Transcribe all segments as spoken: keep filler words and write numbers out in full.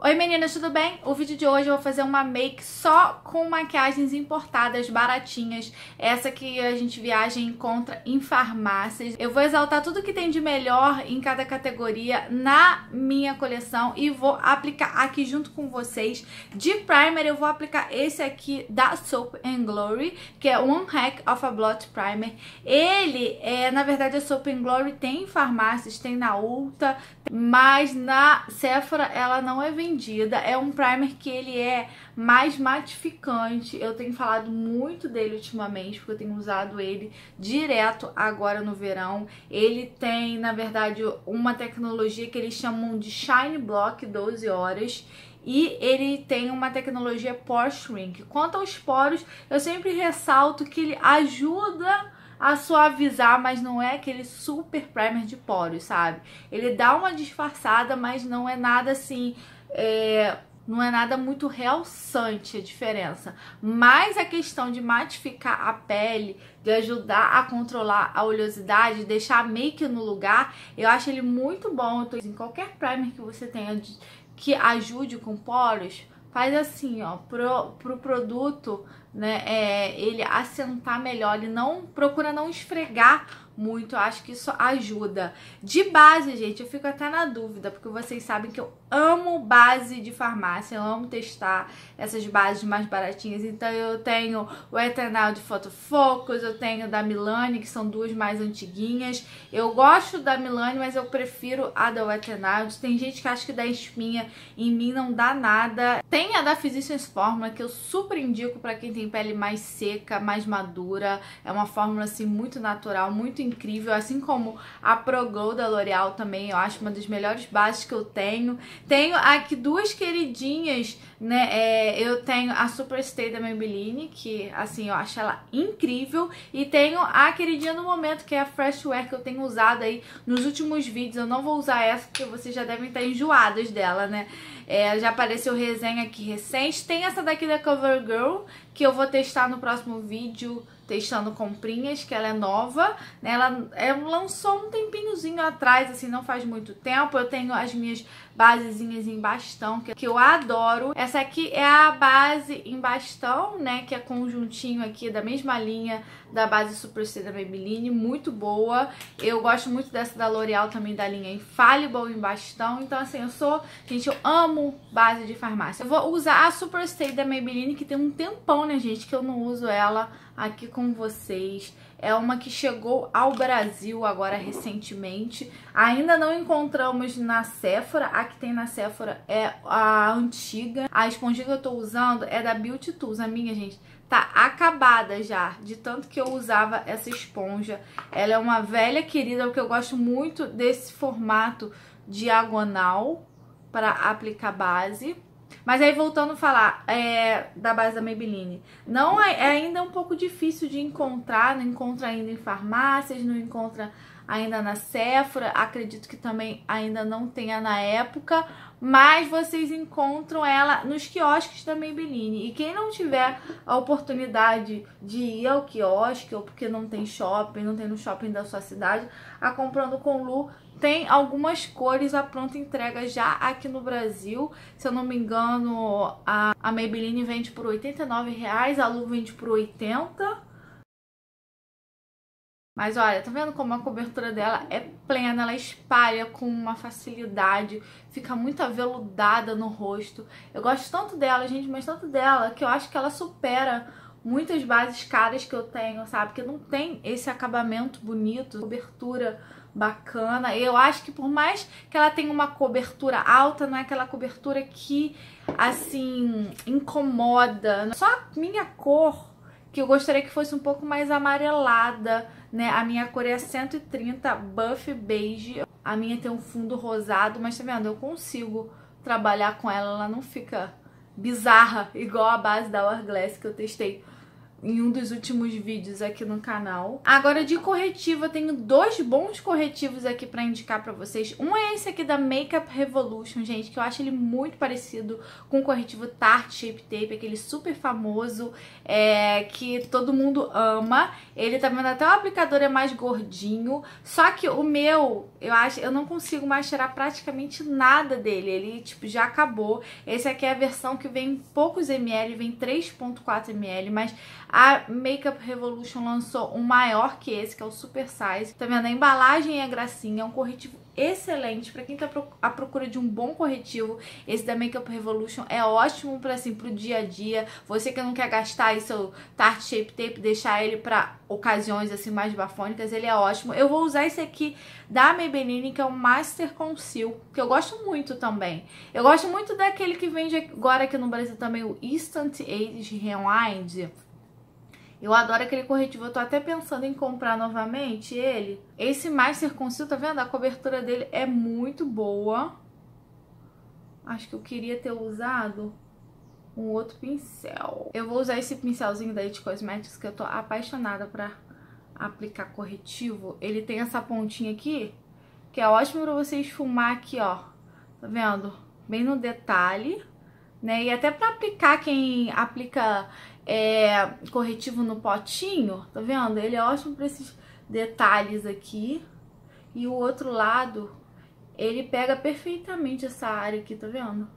Oi meninas, tudo bem? O vídeo de hoje eu vou fazer uma make só com maquiagens importadas, baratinhas. Essa que a gente viaja e encontra em farmácias. Eu vou exaltar tudo que tem de melhor em cada categoria na minha coleção e vou aplicar aqui junto com vocês. De primer eu vou aplicar esse aqui da Soap and Glory, que é One Hack of a Blot Primer. Ele, é, na verdade a Soap and Glory tem em farmácias, tem na Ulta, mas na Sephora ela não é vendida. É um primer que ele é mais matificante. Eu tenho falado muito dele ultimamente, porque eu tenho usado ele direto agora no verão. Ele tem, na verdade, uma tecnologia que eles chamam de Shine Block doze horas. E ele tem uma tecnologia Pore Shrink. Quanto aos poros, eu sempre ressalto que ele ajuda a suavizar, mas não é aquele super primer de poros, sabe? Ele dá uma disfarçada, mas não é nada assim... É, não é nada muito realçante a diferença, mas a questão de matificar a pele, de ajudar a controlar a oleosidade, deixar a make no lugar, eu acho ele muito bom. Então, em qualquer primer que você tenha que ajude com poros, faz assim, ó, pro, pro produto, né, é, ele assentar melhor. Ele não, procura não esfregar muito, eu acho que isso ajuda. De base, gente, eu fico até na dúvida, porque vocês sabem que eu amo base de farmácia, eu amo testar essas bases mais baratinhas. Então eu tenho o Eternal de Photofocus, eu tenho da Milani, que são duas mais antiguinhas. Eu gosto da Milani, mas eu prefiro a da Wet n Wild. Tem gente que acha que dá espinha, em mim não dá nada. Tem a da Physicians Formula, que eu super indico pra quem tem pele mais seca, mais madura. É uma fórmula, assim, muito natural, muito incrível, assim como a Pro Glow da L'Oreal também, eu acho uma das melhores bases que eu tenho. Tenho aqui duas queridinhas, né, é, eu tenho a Superstay da Maybelline, que assim, eu acho ela incrível, e tenho a queridinha do momento, que é a Fresh Wear, que eu tenho usado aí nos últimos vídeos. Eu não vou usar essa, porque vocês já devem estar enjoadas dela, né, é, já apareceu resenha aqui recente. Tem essa daqui da Cover Girl, que eu vou testar no próximo vídeo, testando comprinhas, que ela é nova, né? Ela lançou um tempinhozinho atrás, assim, não faz muito tempo. Eu tenho as minhas basezinhas em bastão, que eu adoro. Essa aqui é a base em bastão, né? Que é conjuntinho aqui da mesma linha da base Superstay da Maybelline, muito boa. Eu gosto muito dessa da L'Oreal também, da linha Infallible em bastão. Então, assim, eu sou... Gente, eu amo base de farmácia. Eu vou usar a Superstay da Maybelline, que tem um tempão, né, gente, que eu não uso ela aqui com vocês. É uma que chegou ao Brasil agora recentemente. Ainda não encontramos na Sephora. A que tem na Sephora é a antiga. A esponjinha que eu tô usando é da Beauty Tools. A minha, gente, tá acabada já, de tanto que eu usava essa esponja. Ela é uma velha querida, porque eu gosto muito desse formato diagonal para aplicar base. Mas aí, voltando a falar é, da base da Maybelline, não é, é ainda um pouco difícil de encontrar, não encontra ainda em farmácias, não encontra ainda na Sephora, acredito que também ainda não tenha na época, mas vocês encontram ela nos quiosques da Maybelline. E quem não tiver a oportunidade de ir ao quiosque, ou porque não tem shopping, não tem no shopping da sua cidade, a Comprando com Lu tem algumas cores à pronta entrega já aqui no Brasil. Se eu não me engano, a, a Maybelline vende por oitenta e nove reais, a Lu vende por oitenta reais. Mas olha, tá vendo como a cobertura dela é plena, ela espalha com uma facilidade, fica muito aveludada no rosto. Eu gosto tanto dela, gente, mas tanto dela, que eu acho que ela supera muitas bases caras que eu tenho, sabe? Porque não tem esse acabamento bonito, cobertura bacana. Eu acho que por mais que ela tenha uma cobertura alta, não é aquela cobertura que, assim, incomoda. Só a minha cor, que eu gostaria que fosse um pouco mais amarelada, né? A minha cor é cento e trinta Buff Beige. A minha tem um fundo rosado, mas tá vendo? Eu consigo trabalhar com ela, ela não fica bizarra, igual a base da Hourglass que eu testei em um dos últimos vídeos aqui no canal. Agora de corretivo, eu tenho dois bons corretivos aqui pra indicar pra vocês. Um é esse aqui da Makeup Revolution, gente, que eu acho ele muito parecido com o corretivo Tarte Shape Tape, aquele super famoso, é, que todo mundo ama. Ele tá vendo até o aplicador é mais gordinho, só que o meu, eu acho, eu não consigo mais tirar praticamente nada dele, ele tipo já acabou. Esse aqui é a versão que vem em poucos ml, vem três ponto quatro mililitros, mas a Makeup Revolution lançou um maior que esse, que é o Super Size. Tá vendo? A embalagem é gracinha, é um corretivo excelente pra quem tá à procura de um bom corretivo. Esse da Makeup Revolution é ótimo pra, assim, pro dia a dia. Você que não quer gastar aí seu Tarte Shape Tape, deixar ele pra ocasiões assim mais bafônicas, ele é ótimo. Eu vou usar esse aqui da Maybelline, que é o Master Conceal, que eu gosto muito também. Eu gosto muito daquele que vende agora aqui no Brasil também, o Instant Age Rewind. Eu adoro aquele corretivo, eu tô até pensando em comprar novamente ele. Esse Master Conceal, tá vendo? A cobertura dele é muito boa. Acho que eu queria ter usado um outro pincel. Eu vou usar esse pincelzinho da It Cosmetics, que eu tô apaixonada pra aplicar corretivo. Ele tem essa pontinha aqui, que é ótimo pra você esfumar aqui, ó. Tá vendo? Bem no detalhe, né? E até pra aplicar, quem aplica... É, corretivo no potinho, tá vendo? Ele é ótimo pra esses detalhes aqui. E o outro lado, ele pega perfeitamente essa área aqui, tá vendo?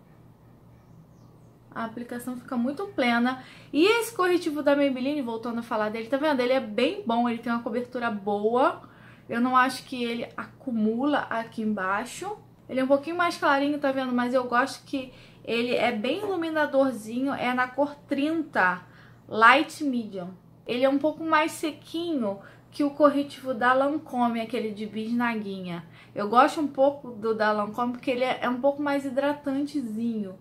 A aplicação fica muito plena. E esse corretivo da Maybelline, voltando a falar dele, tá vendo? Ele é bem bom, ele tem uma cobertura boa. Eu não acho que ele acumula aqui embaixo. Ele é um pouquinho mais clarinho, tá vendo? Mas eu gosto que ele é bem iluminadorzinho, é na cor trinta. Light Medium. Ele é um pouco mais sequinho que o corretivo da Lancôme, aquele de bisnaguinha. Eu gosto um pouco do da Lancôme porque ele é um pouco mais hidratantezinho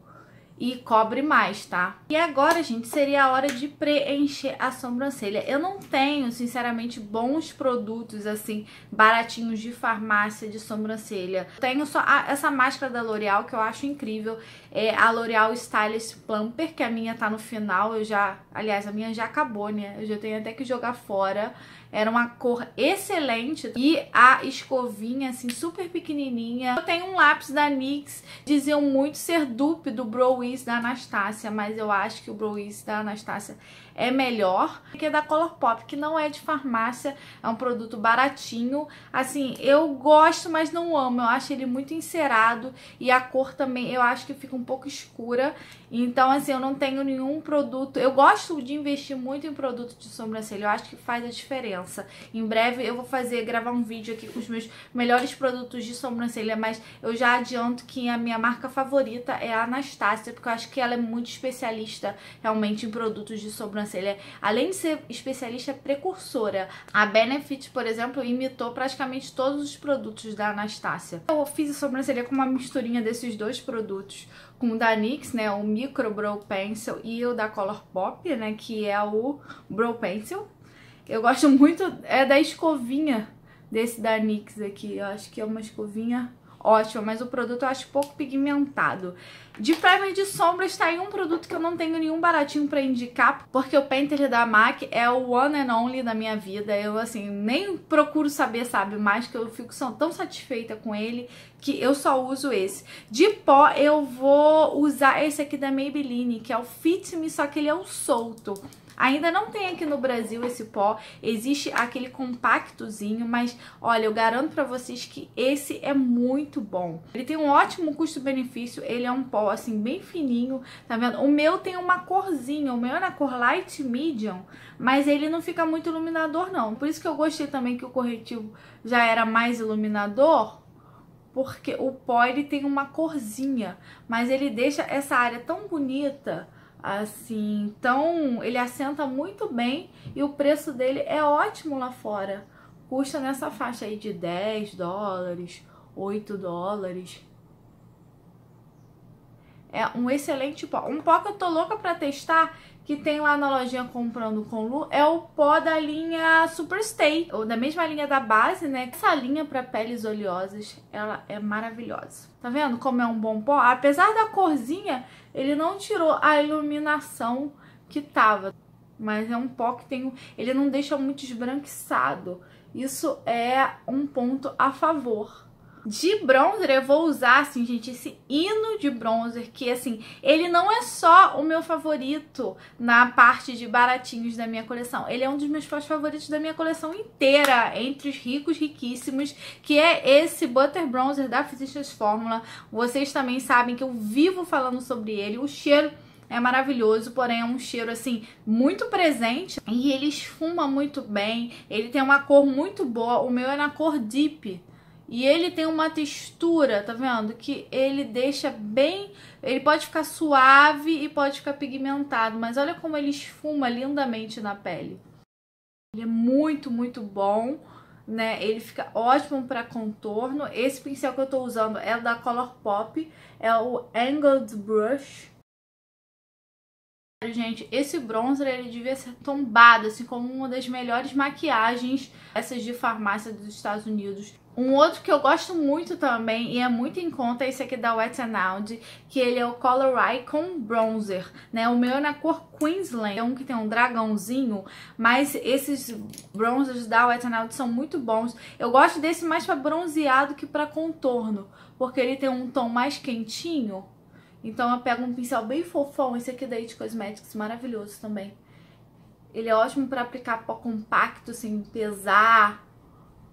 e cobre mais, tá? E agora, gente, seria a hora de preencher a sobrancelha. Eu não tenho, sinceramente, bons produtos, assim, baratinhos de farmácia de sobrancelha. Tenho só a, essa máscara da L'Oreal, que eu acho incrível. É a L'Oreal Stylist Plumper, que a minha tá no final. Eu já... Aliás, a minha já acabou, né? Eu já tenho até que jogar fora. Era uma cor excelente. E a escovinha, assim, super pequenininha. Eu tenho um lápis da N Y X. Diziam muito ser dupe do Brow Wiz da Anastasia, mas eu acho que o Brow Wiz da Anastasia é melhor, que é da Colourpop, que não é de farmácia, é um produto baratinho. Assim, eu gosto, mas não amo. Eu acho ele muito encerado e a cor também, eu acho que fica um pouco escura. Então, assim, eu não tenho nenhum produto. Eu gosto de investir muito em produto de sobrancelha, eu acho que faz a diferença. Em breve eu vou fazer, gravar um vídeo aqui com os meus melhores produtos de sobrancelha, mas eu já adianto que a minha marca favorita é a Anastasia, porque eu acho que ela é muito especialista realmente em produtos de sobrancelha. Além de ser especialista, é precursora. A Benefit, por exemplo, imitou praticamente todos os produtos da Anastasia. Eu fiz a sobrancelha com uma misturinha desses dois produtos, com o da N Y X, né, o Micro Brow Pencil, e o da Colourpop, né, que é o Brow Pencil. Eu gosto muito é da escovinha desse da N Y X aqui. Eu acho que é uma escovinha... ótimo, mas o produto eu acho pouco pigmentado. De primer de sombras, tá aí um produto que eu não tenho nenhum baratinho pra indicar, porque o Pantel da M A C é o one and only da minha vida. Eu, assim, nem procuro saber, sabe, mais que eu fico tão satisfeita com ele que eu só uso esse. De pó, eu vou usar esse aqui da Maybelline, que é o Fit Me, só que ele é um solto. Ainda não tem aqui no Brasil esse pó, existe aquele compactozinho, mas olha, eu garanto pra vocês que esse é muito bom. Ele tem um ótimo custo-benefício, ele é um pó assim bem fininho, tá vendo? O meu tem uma corzinha, o meu é na cor Light Medium, mas ele não fica muito iluminador não. Por isso que eu gostei também que o corretivo já era mais iluminador, porque o pó ele tem uma corzinha, mas ele deixa essa área tão bonita... assim, então ele assenta muito bem e o preço dele é ótimo lá fora. Custa nessa faixa aí de dez dólares, oito dólares. É um excelente pó. Um pó que eu tô louca pra testar, que tem lá na lojinha Comprando com Lu, é o pó da linha Superstay, ou da mesma linha da base, né? Essa linha pra peles oleosas, ela é maravilhosa. Tá vendo como é um bom pó? Apesar da corzinha, ele não tirou a iluminação que tava. mas é um pó que tem, ele não deixa muito esbranquiçado. Isso é um ponto a favor. De bronzer, eu vou usar, assim, gente, esse hino de bronzer, que, assim, ele não é só o meu favorito na parte de baratinhos da minha coleção. Ele é um dos meus pós favoritos da minha coleção inteira, entre os ricos, riquíssimos, que é esse Butter Bronzer da Physicians Formula. Vocês também sabem que eu vivo falando sobre ele. O cheiro é maravilhoso, porém é um cheiro, assim, muito presente. E ele esfuma muito bem, ele tem uma cor muito boa. O meu é na cor Deep. E ele tem uma textura, tá vendo? Que ele deixa bem... Ele pode ficar suave e pode ficar pigmentado. Mas olha como ele esfuma lindamente na pele. Ele é muito, muito bom, né? Ele fica ótimo para contorno. Esse pincel que eu tô usando é da Colourpop. É o Angled Brush. Gente, esse bronzer, ele devia ser tombado, assim, como uma das melhores maquiagens, essas de farmácia dos Estados Unidos. Um outro que eu gosto muito também, e é muito em conta, é esse aqui da Wet n Wild, que ele é o Color Icon Bronzer, né? O meu é na cor Queensland, é um que tem um dragãozinho, mas esses bronzers da Wet n Wild são muito bons. Eu gosto desse mais pra bronzeado que pra contorno, porque ele tem um tom mais quentinho. Então eu pego um pincel bem fofão, esse aqui da It Cosmetics, maravilhoso também. Ele é ótimo pra aplicar pó compacto, sem pesar,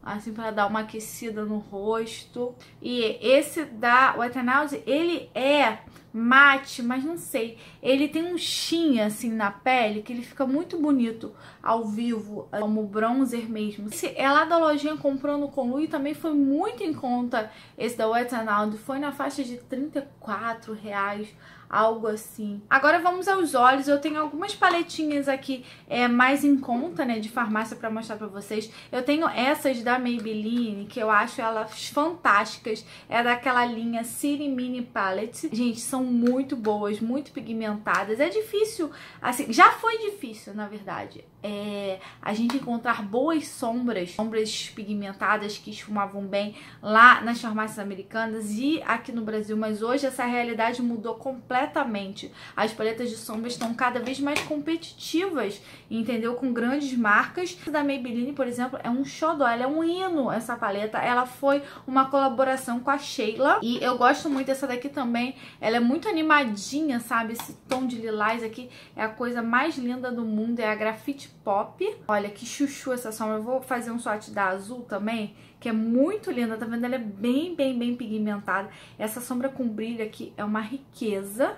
assim, pra dar uma aquecida no rosto. E esse da Wet n Wild, ele é mate, mas não sei. Ele tem um sheen, assim, na pele, que ele fica muito bonito ao vivo, como bronzer mesmo. Esse é lá da lojinha Comprando com Lu, e também foi muito em conta esse da Wet n Wild. Foi na faixa de trinta e quatro reais, algo assim. Agora vamos aos olhos. Eu tenho algumas paletinhas aqui é, mais em conta, né, de farmácia, pra mostrar pra vocês. Eu tenho essas da Maybelline, que eu acho elas fantásticas. É daquela linha City Mini Palette. Gente, são muito boas, muito pigmentadas. É difícil, assim, já foi difícil, na verdade, é, a gente encontrar boas sombras, sombras pigmentadas que esfumavam bem lá nas farmácias americanas e aqui no Brasil, mas hoje essa realidade mudou completamente. As paletas de sombras estão cada vez mais competitivas, entendeu? Com grandes marcas. Da Maybelline, por exemplo, é um xodó, ela é um hino, essa paleta. Ela foi uma colaboração com a Sheila e eu gosto muito dessa daqui também. Ela é muito animadinha, sabe? Esse tom de lilás aqui é a coisa mais linda do mundo, é a Graffiti Pop. Olha que chuchu essa sombra. Eu vou fazer um swatch da azul também, que é muito linda, tá vendo? Ela é bem, bem, bem pigmentada. Essa sombra com brilho aqui é uma riqueza.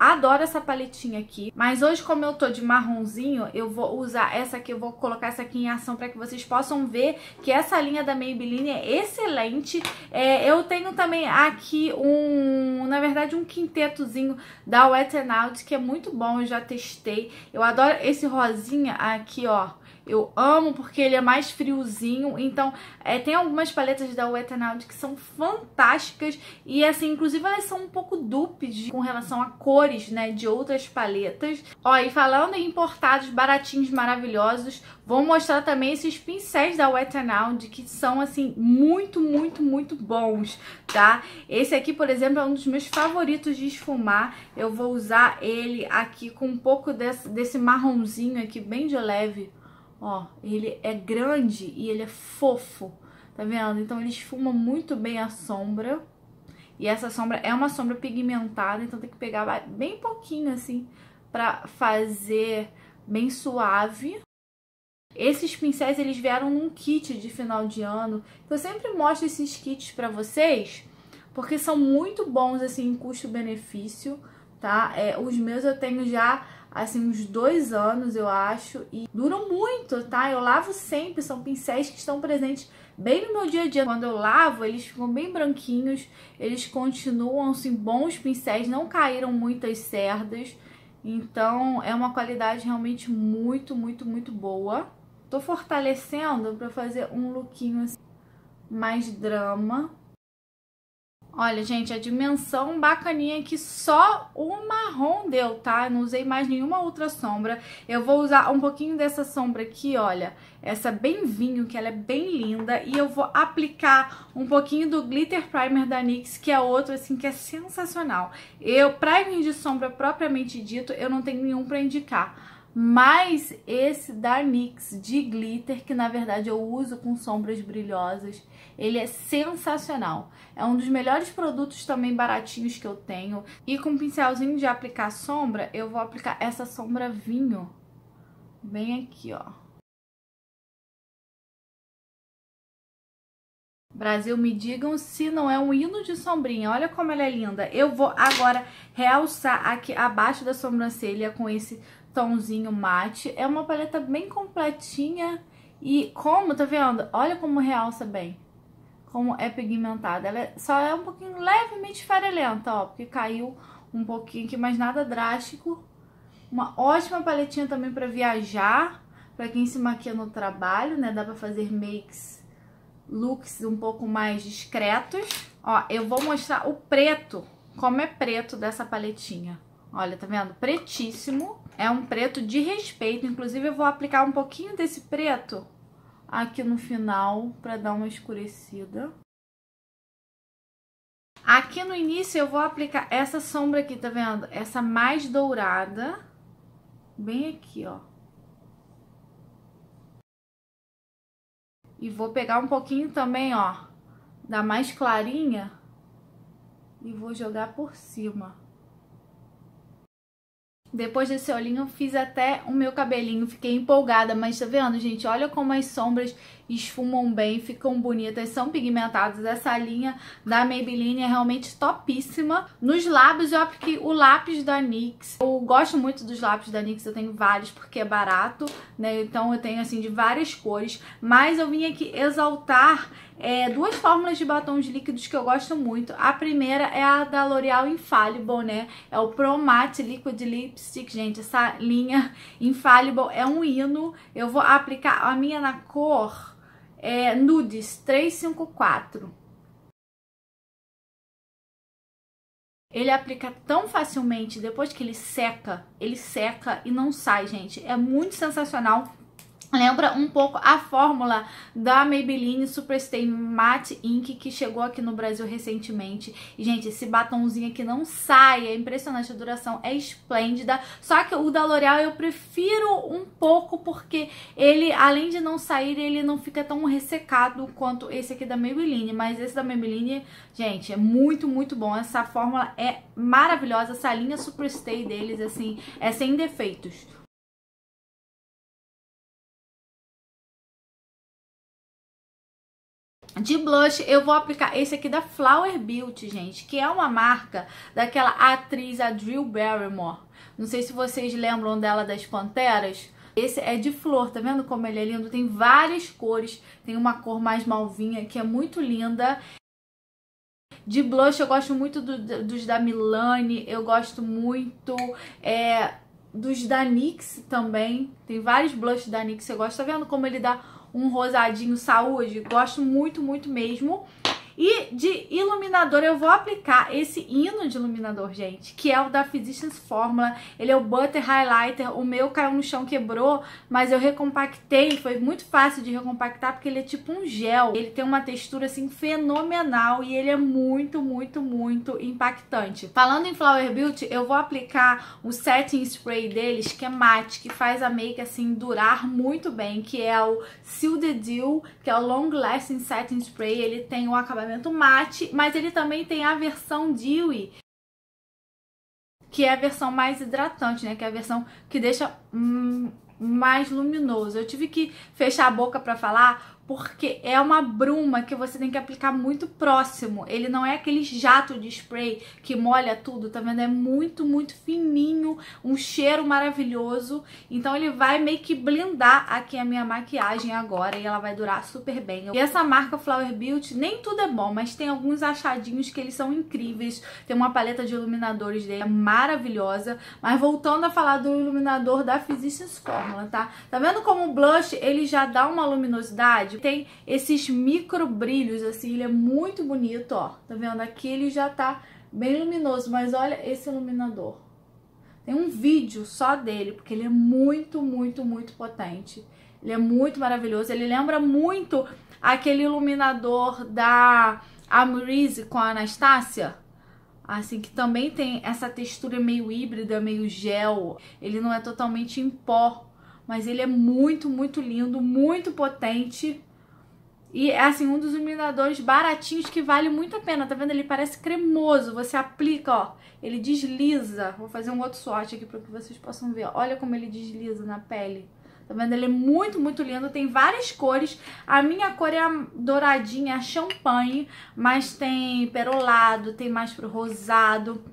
Adoro essa paletinha aqui, mas hoje, como eu tô de marronzinho, eu vou usar essa aqui, eu vou colocar essa aqui em ação pra que vocês possam ver que essa linha da Maybelline é excelente. É, eu tenho também aqui um, na verdade, um quintetozinho da Wet n Wild, que é muito bom, eu já testei. Eu adoro esse rosinha aqui, ó. Eu amo porque ele é mais friozinho. Então, é, tem algumas paletas da Wet n Wild que são fantásticas. E, assim, inclusive elas são um pouco dupes com relação a cores, né, de outras paletas. Ó, e falando em importados baratinhos maravilhosos, vou mostrar também esses pincéis da Wet n Wild, que são, assim, muito, muito, muito bons, tá? Esse aqui, por exemplo, é um dos meus favoritos de esfumar. Eu vou usar ele aqui com um pouco desse, desse marronzinho aqui, bem de leve. Ó, ele é grande e ele é fofo, tá vendo? Então ele esfuma muito bem a sombra. E essa sombra é uma sombra pigmentada, então tem que pegar bem pouquinho, assim, pra fazer bem suave. Esses pincéis, eles vieram num kit de final de ano. Eu sempre mostro esses kits pra vocês, porque são muito bons, assim, em custo-benefício, tá? É, os meus eu tenho já... assim, uns dois anos, eu acho, e duram muito, tá? Eu lavo sempre, são pincéis que estão presentes bem no meu dia a dia. Quando eu lavo, eles ficam bem branquinhos, eles continuam, assim, bons pincéis, não caíram muitas cerdas, então é uma qualidade realmente muito, muito, muito boa. Tô fortalecendo pra fazer um lookinho, assim, mais drama. Olha, gente, a dimensão bacaninha que só o marrom deu, tá? Eu não usei mais nenhuma outra sombra. Eu vou usar um pouquinho dessa sombra aqui, olha. Essa bem vinho, que ela é bem linda. E eu vou aplicar um pouquinho do Glitter Primer da N Y X, que é outro, assim, que é sensacional. Eu, primer de sombra propriamente dito, eu não tenho nenhum pra indicar. mais esse da N Y X de glitter, que na verdade eu uso com sombras brilhosas. Ele é sensacional. É um dos melhores produtos também baratinhos que eu tenho. E com um pincelzinho de aplicar sombra, eu vou aplicar essa sombra vinho. Bem aqui, ó. Brasil, me digam se não é um hino de sombrinha. Olha como ela é linda. Eu vou agora realçar aqui abaixo da sobrancelha com esse tomzinho mate. É uma paleta bem completinha. E como, tá vendo? Olha como realça bem. Como é pigmentada. Ela só é um pouquinho levemente farelenta, ó. Porque caiu um pouquinho aqui, mas nada drástico. Uma ótima paletinha também pra viajar. Pra quem se maquia no trabalho, né? Dá pra fazer makes, looks um pouco mais discretos. Ó, eu vou mostrar o preto, como é preto dessa paletinha. Olha, tá vendo? Pretíssimo. É um preto de respeito. Inclusive, eu vou aplicar um pouquinho desse preto aqui no final pra dar uma escurecida. Aqui no início, eu vou aplicar essa sombra aqui, tá vendo? Essa mais dourada. Bem aqui, ó. E vou pegar um pouquinho também, ó, da mais clarinha e vou jogar por cima. Depois desse olhinho, eu fiz até o meu cabelinho, fiquei empolgada, mas tá vendo, gente? Olha como as sombras esfumam bem, ficam bonitas, são pigmentadas. Essa linha da Maybelline é realmente topíssima. Nos lábios, eu apliquei o lápis da N Y X. Eu gosto muito dos lápis da N Y X, eu tenho vários porque é barato, né? Então eu tenho, assim, de várias cores. Mas eu vim aqui exaltar é, duas fórmulas de batons líquidos que eu gosto muito. A primeira é a da L'Oreal Infallible, né? É o Pro Matte Liquid Lips. Gente, essa linha Infallible é um hino. Eu vou aplicar a minha na cor é, Nudes três cinco quatro. Ele aplica tão facilmente, depois que ele seca, ele seca e não sai, gente. É muito sensacional. Lembra um pouco a fórmula da Maybelline Superstay Matte Ink, que chegou aqui no Brasil recentemente. E, gente, esse batonzinho aqui não sai, é impressionante, a duração é esplêndida. Só que o da L'Oreal eu prefiro um pouco, porque ele, além de não sair, ele não fica tão ressecado quanto esse aqui da Maybelline. Mas esse da Maybelline, gente, é muito, muito bom. Essa fórmula é maravilhosa, essa linha Superstay deles, assim, é sem defeitos. De blush, eu vou aplicar esse aqui da Flower Beauty, gente, que é uma marca daquela atriz, a Drew Barrymore. Não sei se vocês lembram dela das Panteras. Esse é de flor, tá vendo como ele é lindo? Tem várias cores, tem uma cor mais malvinha que é muito linda. De blush, eu gosto muito do, dos da Milani, eu gosto muito... É, dos da N Y X também. Tem vários blushes da N Y X que eu gosto. Tá vendo como ele dá um rosadinho saúde? Gosto muito, muito mesmo. E de iluminador, eu vou aplicar esse hino de iluminador, gente, que é o da Physicians Formula. Ele é o Butter Highlighter. O meu caiu no chão, quebrou, mas eu recompactei. Foi muito fácil de recompactar, porque ele é tipo um gel. Ele tem uma textura, assim, fenomenal e ele é muito, muito, muito impactante. Falando em Flower Beauty, eu vou aplicar o setting spray deles, que é matte, que faz a make, assim, durar muito bem, que é o Seal the Deal, que é o Long Lasting Setting Spray. Ele tem o acabamento matte, mas ele também tem a versão dewy, que é a versão mais hidratante, né? Que é a versão que deixa hum, mais luminoso. Eu tive que fechar a boca pra falar, porque é uma bruma que você tem que aplicar muito próximo. Ele não é aquele jato de spray que molha tudo, tá vendo? É muito, muito fininho, um cheiro maravilhoso. Então ele vai meio que blindar aqui a minha maquiagem agora e ela vai durar super bem. E essa marca Flower Beauty, nem tudo é bom, mas tem alguns achadinhos que eles são incríveis. Tem uma paleta de iluminadores dele, é maravilhosa. Mas voltando a falar do iluminador da Physicians Formula, tá? Tá vendo como o blush, ele já dá uma luminosidade? Tem esses micro brilhos, assim, ele é muito bonito, ó. Tá vendo? Aqui ele já tá bem luminoso, mas olha esse iluminador. Tem um vídeo só dele, porque ele é muito, muito, muito potente. Ele é muito maravilhoso, ele lembra muito aquele iluminador da Amrise com a Anastasia. assim, que também tem essa textura meio híbrida, meio gel. Ele não é totalmente em pó, mas ele é muito, muito lindo, muito potente. E é, assim, um dos iluminadores baratinhos que vale muito a pena. Tá vendo? Ele parece cremoso. Você aplica, ó. Ele desliza. Vou fazer um outro swatch aqui para que vocês possam ver. Olha como ele desliza na pele. Tá vendo? Ele é muito, muito lindo. Tem várias cores. A minha cor é a douradinha, a champanhe. Mas tem perolado, tem mais pro rosado.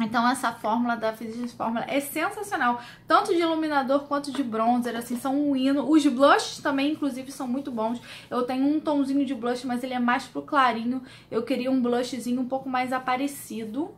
Então essa fórmula da Physicians Formula é sensacional, tanto de iluminador quanto de bronzer, assim, são um hino. Os blushes também, inclusive, são muito bons. Eu tenho um tonzinho de blush, mas ele é mais pro clarinho. Eu queria um blushzinho um pouco mais aparecido.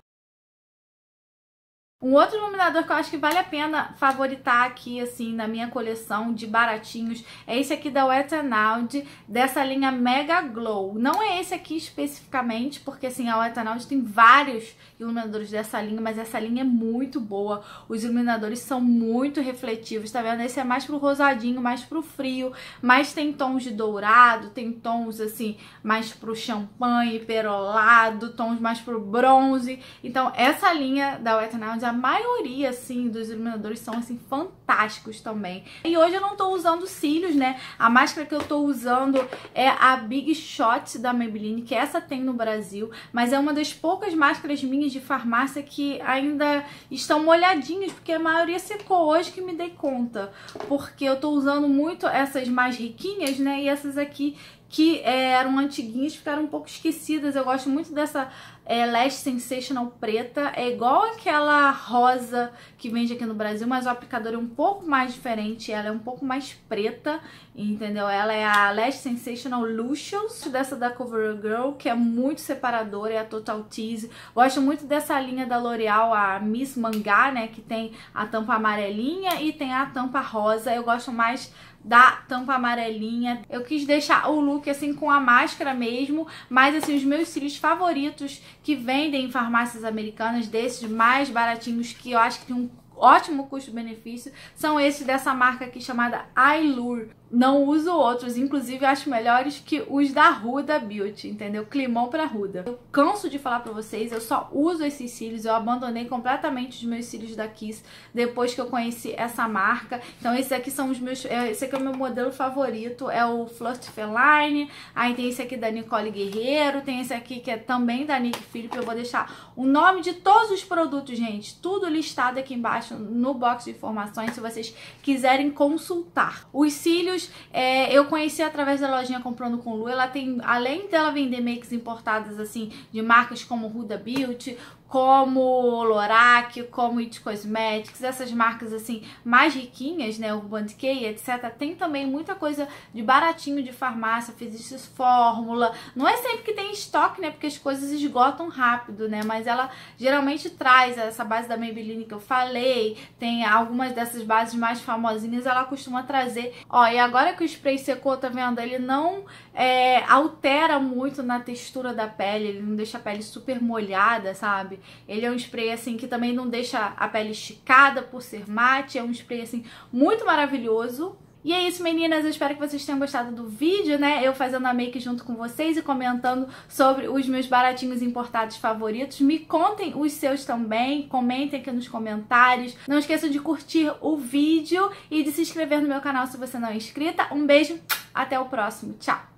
Um outro iluminador que eu acho que vale a pena favoritar aqui, assim, na minha coleção de baratinhos, é esse aqui da Wet n Wild, dessa linha Mega Glow. Não é esse aqui especificamente, porque, assim, a Wet n Wild tem vários iluminadores dessa linha, mas essa linha é muito boa. Os iluminadores são muito refletivos, tá vendo? Esse é mais pro rosadinho, mais pro frio, mas tem tons de dourado, tem tons, assim, mais pro champanhe, perolado, tons mais pro bronze. Então, essa linha da Wet n Wild, a maioria, assim, dos iluminadores são, assim, fantásticos também. E hoje eu não tô usando cílios, né? A máscara que eu tô usando é a Big Shot da Maybelline, que essa tem no Brasil, mas é uma das poucas máscaras minhas de farmácia que ainda estão molhadinhas, porque a maioria secou hoje que me dei conta. Porque eu tô usando muito essas mais riquinhas, né? E essas aqui que é, eram antiguinhas, ficaram um pouco esquecidas. Eu gosto muito dessa é, Lash Sensational preta. É igual aquela rosa que vende aqui no Brasil, mas o aplicador é um pouco mais diferente. Ela é um pouco mais preta, entendeu? Ela é a Lash Sensational Luxuous, dessa da Cover Girl, que é muito separadora, é a Total Tease. Gosto muito dessa linha da L'Oreal, a Miss Mangá, né? Que tem a tampa amarelinha e tem a tampa rosa. Eu gosto mais da tampa amarelinha. Eu quis deixar o look assim com a máscara mesmo, mas assim, os meus cílios favoritos que vendem em farmácias americanas, desses mais baratinhos que eu acho que tem um ótimo custo-benefício, são esses dessa marca aqui chamada Allure. Não uso outros, inclusive acho melhores que os da Huda Beauty, entendeu? Climão pra Huda. Eu canso de falar pra vocês, eu só uso esses cílios, eu abandonei completamente os meus cílios da Kiss depois que eu conheci essa marca. Então esses aqui são os meus, esse aqui é o meu modelo favorito, é o Fluffy Feline. Aí tem esse aqui da Nicole Guerreiro, tem esse aqui que é também da Nick Phillip. Eu vou deixar o nome de todos os produtos, gente, tudo listado aqui embaixo no box de informações, se vocês quiserem consultar. Os cílios É, eu conheci através da lojinha Comprando com Lu. Ela tem, além dela vender makes importadas assim de marcas como Huda Beauty, como Lorac, como It Cosmetics, essas marcas assim mais riquinhas, né, Urban Decay, etcétera. Tem também muita coisa de baratinho de farmácia, Physicians Formula. Não é sempre que tem estoque, né, porque as coisas esgotam rápido, né, mas ela geralmente traz essa base da Maybelline que eu falei, tem algumas dessas bases mais famosinhas, ela costuma trazer. Ó, e agora que o spray secou, tá vendo? Ele não é, altera muito na textura da pele, ele não deixa a pele super molhada, sabe? Ele é um spray, assim, que também não deixa a pele esticada por ser mate. É um spray, assim, muito maravilhoso. E é isso, meninas. Eu espero que vocês tenham gostado do vídeo, né? Eu fazendo a make junto com vocês e comentando sobre os meus baratinhos importados favoritos. Me contem os seus também. Comentem aqui nos comentários. Não esqueçam de curtir o vídeo e de se inscrever no meu canal se você não é inscrita. Um beijo. Até o próximo. Tchau!